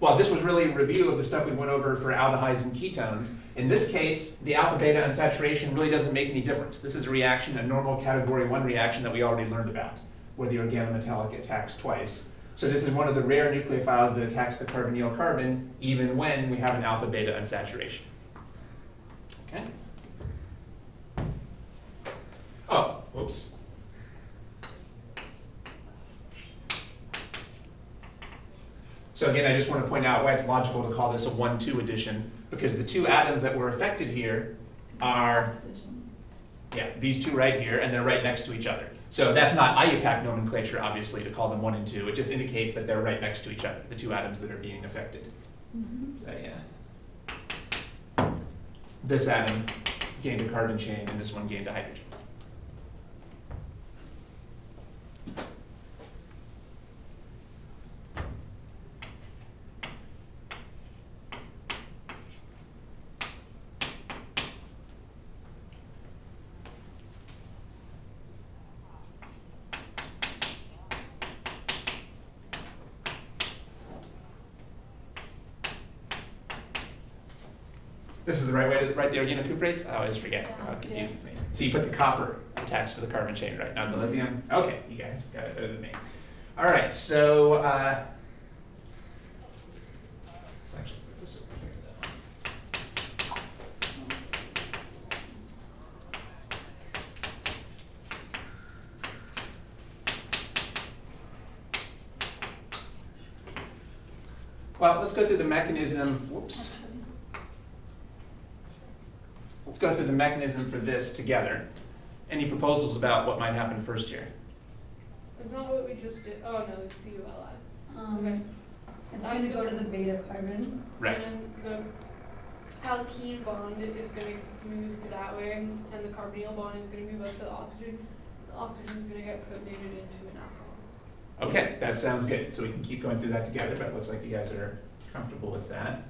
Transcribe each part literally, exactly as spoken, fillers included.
well, this was really a review of the stuff we went over for aldehydes and ketones. In this case, the alpha-beta unsaturation really doesn't make any difference. This is a reaction, a normal category one reaction that we already learned about, where the organometallic attacks twice. So this is one of the rare nucleophiles that attacks the carbonyl carbon, even when we have an alpha-beta unsaturation. Okay. Oh, whoops. So again, I just want to point out why it's logical to call this a one two addition, because the two atoms that were affected here are, yeah, these two right here, and they're right next to each other. So that's not I U P A C nomenclature, obviously, to call them one and two. It just indicates that they're right next to each other, the two atoms that are being affected. Mm-hmm. So yeah, this atom gained a carbon chain, and this one gained a hydrogen. This is the right way to write the organocuprates? I always forget. Oh, it confuses me. So you put the copper attached to the carbon chain, right? Not the lithium? Okay, you guys got it better than me. All right, so uh, let's actually put this over here. Well, let's go through the mechanism. Whoops. Let's go through the mechanism for this together. Any proposals about what might happen first here? It's not what we just did. Oh no, it's C U L I. Um, okay. It's going to go to the beta carbon. Right. And then the alkene bond is going to move that way, and the carbonyl bond is going to move up to the oxygen. The oxygen is going to get protonated into an alcohol. Okay, that sounds good. So we can keep going through that together, but it looks like you guys are comfortable with that.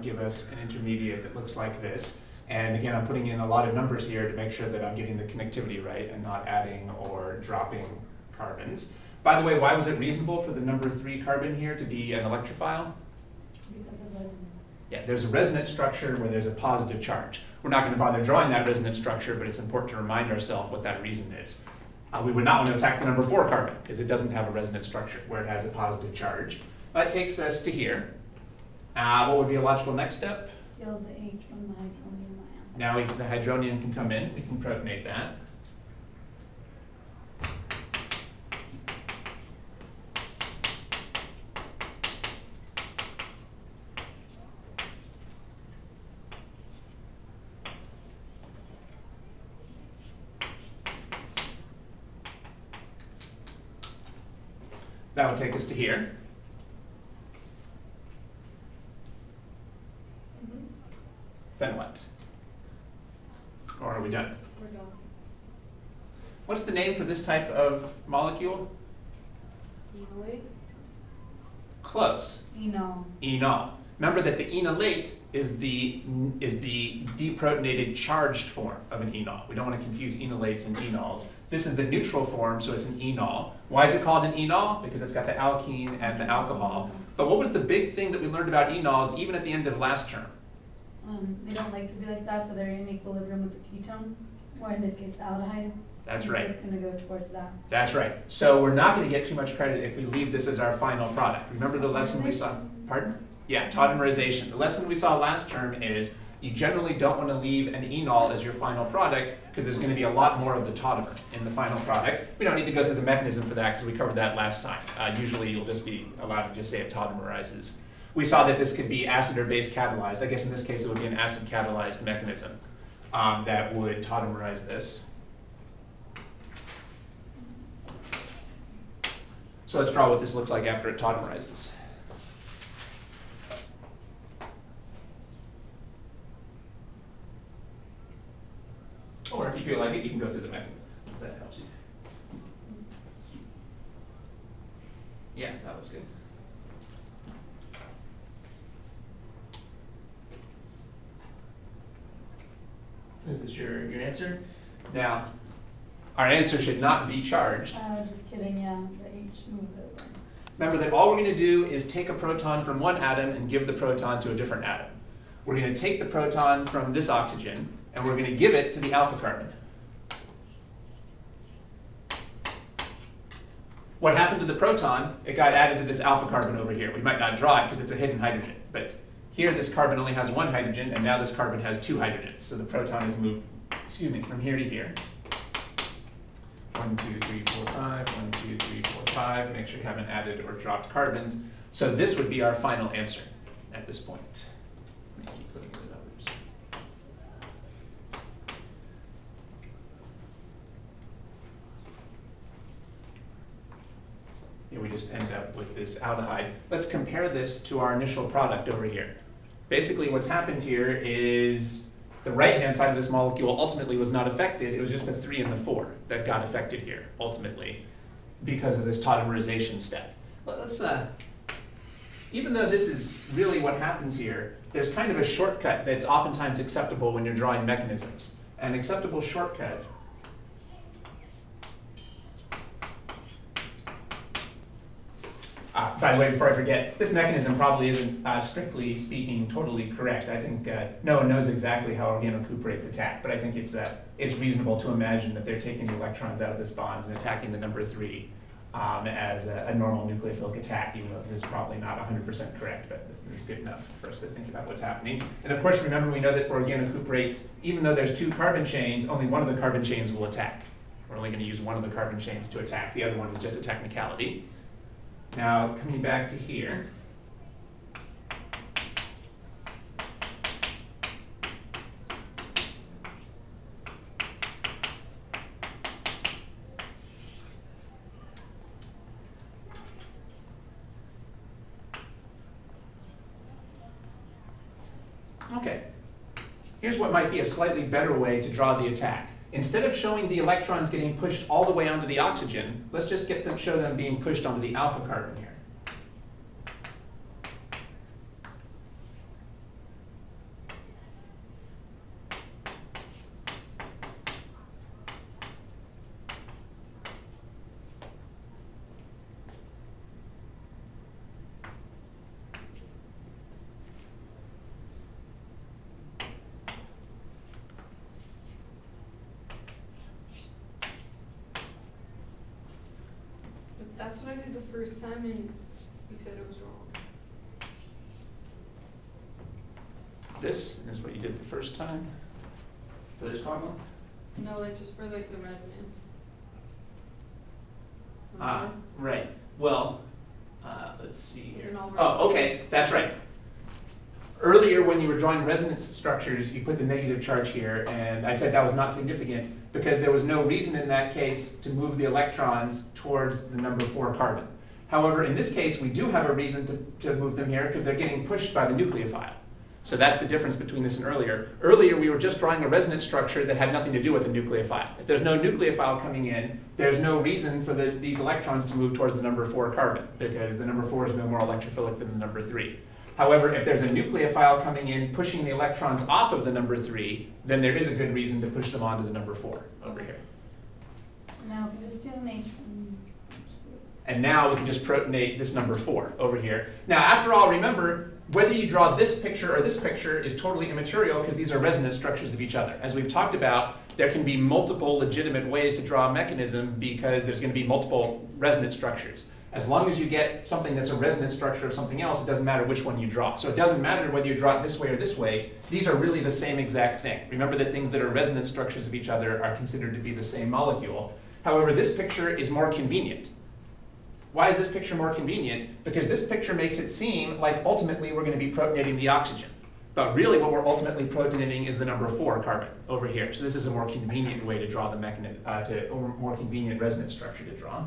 Give us an intermediate that looks like this. And again, I'm putting in a lot of numbers here to make sure that I'm getting the connectivity right and not adding or dropping carbons. By the way, why was it reasonable for the number three carbon here to be an electrophile? Because of resonance. Yeah, there's a resonance structure where there's a positive charge. We're not going to bother drawing that resonance structure, but it's important to remind ourselves what that reason is. Uh, we would not want to attack the number four carbon because it doesn't have a resonance structure where it has a positive charge. That takes us to here. Uh, what would be a logical next step? Steals the H from the hydronium ion. Now we, the hydronium can come in. We can protonate that. That would take us to here. Then what? Or are we done? We're done. What's the name for this type of molecule? Enolate. Close. Enol. Enol. Remember that the enolate is the is the deprotonated charged form of an enol. We don't want to confuse enolates and enols. This is the neutral form, so it's an enol. Why is it called an enol? Because it's got the alkene and the alcohol. But what was the big thing that we learned about enols even at the end of last term? Um, they don't like to be like that, so they're in equilibrium with the ketone, or in this case, aldehyde. That's right. So it's going to go towards that. That's right. So we're not going to get too much credit if we leave this as our final product. Remember the lesson we saw? Pardon? Yeah, tautomerization. The lesson we saw last term is you generally don't want to leave an enol as your final product because there's going to be a lot more of the tautomer in the final product. We don't need to go through the mechanism for that because we covered that last time. Uh, usually you'll just be allowed to just say it tautomerizes. We saw that this could be acid or base catalyzed. I guess in this case it would be an acid catalyzed mechanism um, that would tautomerize this. So let's draw what this looks like after it tautomerizes. Or if you feel like it, you can go through the mechanism. If that helps. Yeah, that was good. Is this your, your answer? Now, our answer should not be charged. Uh, just kidding, yeah. The H moves over. Remember that all we're going to do is take a proton from one atom and give the proton to a different atom. We're going to take the proton from this oxygen, and we're going to give it to the alpha carbon. What happened to the proton? It got added to this alpha carbon over here. We might not draw it because it's a hidden hydrogen, but here this carbon only has one hydrogen, and now this carbon has two hydrogens. So the proton is moved, excuse me, from here to here. One, two, three, four, five. One, two, three, four, five. Make sure you haven't added or dropped carbons. So this would be our final answer at this point. And we just end up with this aldehyde. Let's compare this to our initial product over here. Basically what's happened here is the right-hand side of this molecule ultimately was not affected. It was just the three and the four that got affected here, ultimately, because of this tautomerization step. Well, let's, uh, even though this is really what happens here, there's kind of a shortcut that's oftentimes acceptable when you're drawing mechanisms. An acceptable shortcut Uh, by the way, before I forget, this mechanism probably isn't, uh, strictly speaking, totally correct. I think uh, no one knows exactly how organocuprates attack, but I think it's, uh, it's reasonable to imagine that they're taking the electrons out of this bond and attacking the number three um, as a, a normal nucleophilic attack, even though this is probably not one hundred percent correct, but it's good enough for us to think about what's happening. And of course, remember, we know that for organocuprates, even though there's two carbon chains, only one of the carbon chains will attack. We're only going to use one of the carbon chains to attack. The other one is just a technicality. Now, coming back to here, okay, here's what might be a slightly better way to draw the attack. Instead of showing the electrons getting pushed all the way onto the oxygen, let's just get them, show them being pushed onto the alpha carbon here. That's what I did the first time, and you said it was wrong. This is what you did the first time? For this formula? No, like just for like the resonance. Ah, uh, right. Well, uh, let's see here. Oh, okay, that's right. Earlier when you were drawing resonance structures, you put the negative charge here, and I said that was not significant because there was no reason in that case to move the electrons towards the number four carbon. However, in this case, we do have a reason to, to move them here because they're getting pushed by the nucleophile. So that's the difference between this and earlier. Earlier, we were just drawing a resonance structure that had nothing to do with a nucleophile. If there's no nucleophile coming in, there's no reason for the, these electrons to move towards the number four carbon because the number four is no more electrophilic than the number three. However, if there's a nucleophile coming in pushing the electrons off of the number three, then there is a good reason to push them onto the number four over here. Now we can just detonate. And now we can just protonate this number four over here. Now, after all, remember, whether you draw this picture or this picture is totally immaterial because these are resonance structures of each other. As we've talked about, there can be multiple legitimate ways to draw a mechanism because there's going to be multiple resonance structures. As long as you get something that's a resonance structure of something else, it doesn't matter which one you draw. So it doesn't matter whether you draw it this way or this way. These are really the same exact thing. Remember that things that are resonance structures of each other are considered to be the same molecule. However, this picture is more convenient. Why is this picture more convenient? Because this picture makes it seem like ultimately we're going to be protonating the oxygen. But really what we're ultimately protonating is the number four carbon over here. So this is a more convenient way to draw the mechanism, uh, to, or more convenient resonance structure to draw.